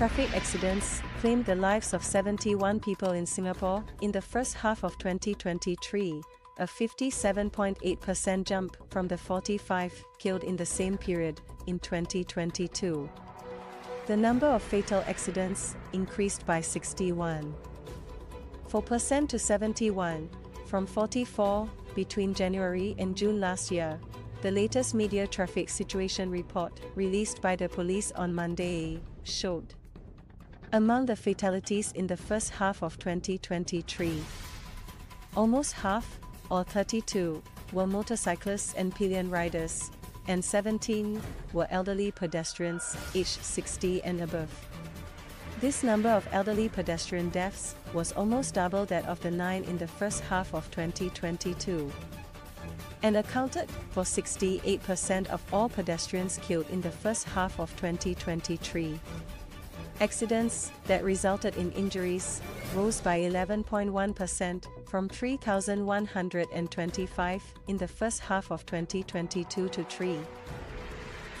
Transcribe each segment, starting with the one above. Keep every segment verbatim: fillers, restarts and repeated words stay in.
Traffic accidents claimed the lives of seventy-one people in Singapore in the first half of twenty twenty-three, a fifty-seven point eight percent jump from the forty-five killed in the same period in twenty twenty-two. The number of fatal accidents increased by sixty-one point four percent to seventy-one, from forty-four, between January and June last year, the latest media traffic situation report released by the police on Monday showed. Among the fatalities in the first half of twenty twenty-three, almost half, or thirty-two, were motorcyclists and pillion riders, and seventeen were elderly pedestrians aged sixty and above. This number of elderly pedestrian deaths was almost double that of the nine in the first half of twenty twenty-two, and accounted for sixty-eight percent of all pedestrians killed in the first half of twenty twenty-three. Accidents that resulted in injuries rose by eleven point one percent from three thousand one hundred twenty-five in the first half of twenty twenty-two to three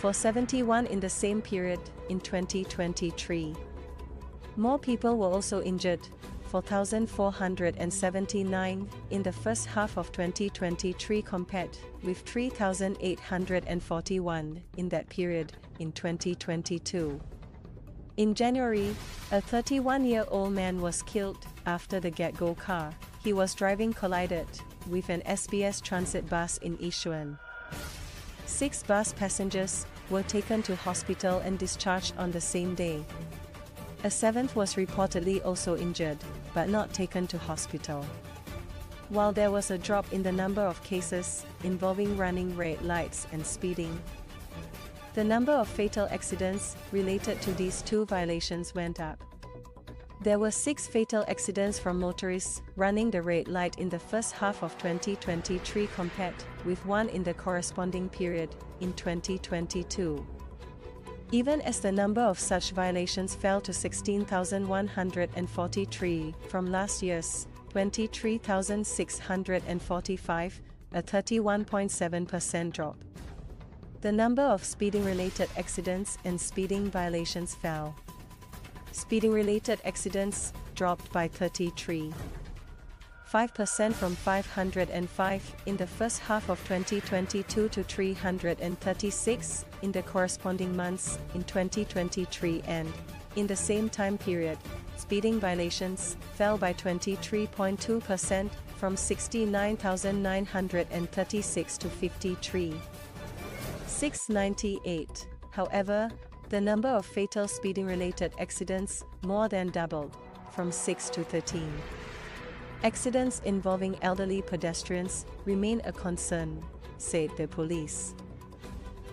thousand four hundred seventy-one in the same period in twenty twenty-three. More people were also injured, four thousand four hundred seventy-nine, in the first half of twenty twenty-three compared with three thousand eight hundred forty-one in that period in twenty twenty-two. In January, a thirty-one-year-old man was killed after the get-go car he was driving collided with an S B S transit bus in Yishun. Six bus passengers were taken to hospital and discharged on the same day. A seventh was reportedly also injured, but not taken to hospital. While there was a drop in the number of cases involving running red lights and speeding, the number of fatal accidents related to these two violations went up. There were six fatal accidents from motorists running the red light in the first half of twenty twenty-three compared with one in the corresponding period in twenty twenty-two. Even as the number of such violations fell to sixteen thousand one hundred forty-three from last year's twenty-three thousand six hundred forty-five, a thirty-one point seven percent drop, the number of speeding-related accidents and speeding violations fell. Speeding-related accidents dropped by thirty-three point five percent from five hundred five in the first half of twenty twenty-two to three hundred thirty-six in the corresponding months in twenty twenty-three, and, in the same time period, speeding violations fell by twenty-three point two percent from sixty-nine thousand nine hundred thirty-six to fifty-three thousand six hundred ninety-eight. However, the number of fatal speeding-related accidents more than doubled, from six to thirteen. Accidents involving elderly pedestrians remain a concern, said the police.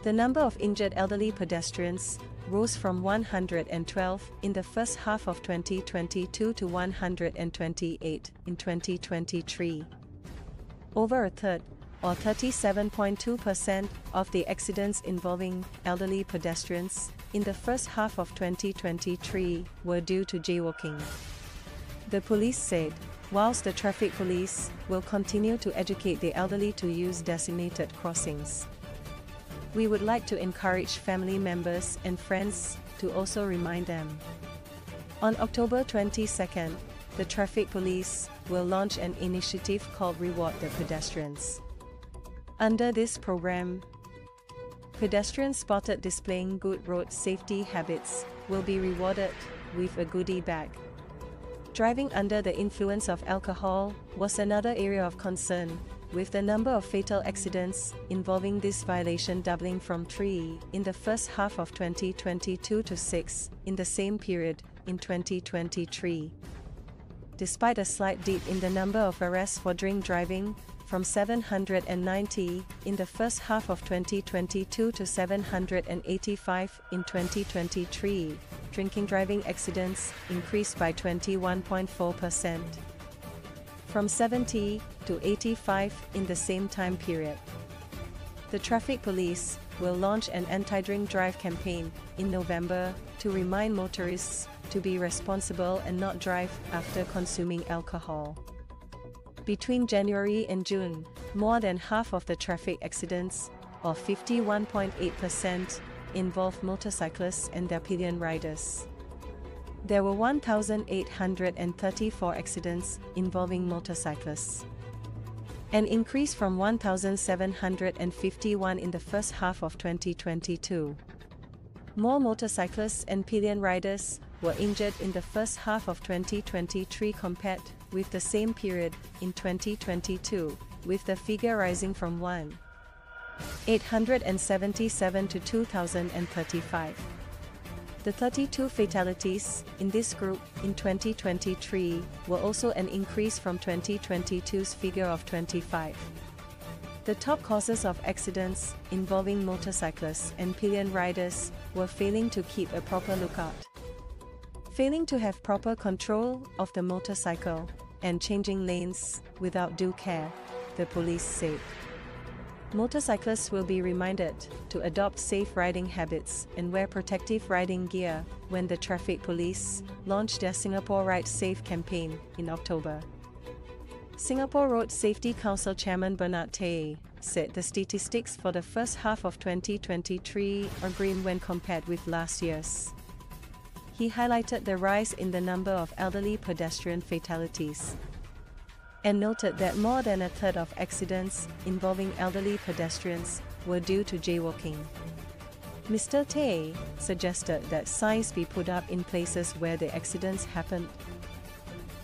The number of injured elderly pedestrians rose from one hundred twelve in the first half of twenty twenty-two to one hundred twenty-eight in twenty twenty-three. Over a third, or thirty-seven point two percent, of the accidents involving elderly pedestrians in the first half of twenty twenty-three were due to jaywalking, the police said. Whilst the traffic police will continue to educate the elderly to use designated crossings, we would like to encourage family members and friends to also remind them. On October twenty-second, the traffic police will launch an initiative called Reward the Pedestrians. Under this program, pedestrians spotted displaying good road safety habits will be rewarded with a goodie bag. Driving under the influence of alcohol was another area of concern, with the number of fatal accidents involving this violation doubling from three in the first half of twenty twenty-two to six in the same period in twenty twenty-three. Despite a slight dip in the number of arrests for drink driving, from seven hundred ninety in the first half of twenty twenty-two to seven hundred eighty-five in twenty twenty-three, drinking driving accidents increased by twenty-one point four percent, from seventy to eighty-five in the same time period. The traffic police will launch an anti-drink drive campaign in November to remind motorists to be responsible and not drive after consuming alcohol. Between January and June, more than half of the traffic accidents, or fifty-one point eight percent, involve motorcyclists and their pillion riders. There were one thousand eight hundred thirty-four accidents involving motorcyclists, an increase from one thousand seven hundred fifty-one in the first half of twenty twenty-two. More motorcyclists and pillion riders were injured in the first half of twenty twenty-three compared with the same period in twenty twenty-two, with the figure rising from one thousand eight hundred seventy-seven to two thousand thirty-five. The thirty-two fatalities in this group in twenty twenty-three were also an increase from twenty twenty-two's figure of twenty-five. The top causes of accidents involving motorcyclists and pillion riders were failing to keep a proper lookout, failing to have proper control of the motorcycle, and changing lanes without due care, the police said. Motorcyclists will be reminded to adopt safe riding habits and wear protective riding gear when the traffic police launched their Singapore Ride Safe campaign in October. Singapore Road Safety Council Chairman Bernard Tay said the statistics for the first half of twenty twenty-three are grim when compared with last year's. He highlighted the rise in the number of elderly pedestrian fatalities, and noted that more than a third of accidents involving elderly pedestrians were due to jaywalking. Mister Tay suggested that signs be put up in places where the accidents happened,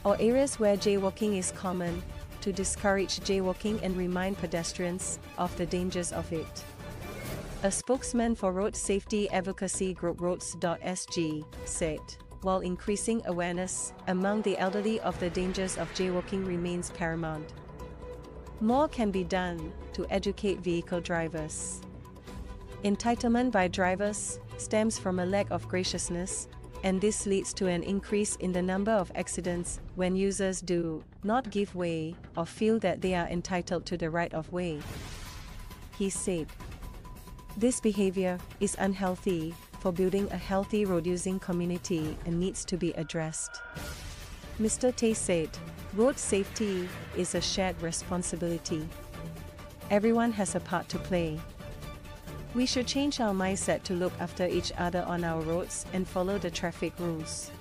or areas where jaywalking is common, to discourage jaywalking and remind pedestrians of the dangers of it. A spokesman for Road Safety Advocacy Group Roads dot S G said, while increasing awareness among the elderly of the dangers of jaywalking remains paramount, more can be done to educate vehicle drivers. Entitlement by drivers stems from a lack of graciousness, and this leads to an increase in the number of accidents when users do not give way or feel that they are entitled to the right of way, he said. This behavior is unhealthy for building a healthy road-using community and needs to be addressed. Mister Tay said, road safety is a shared responsibility. Everyone has a part to play. We should change our mindset to look after each other on our roads and follow the traffic rules.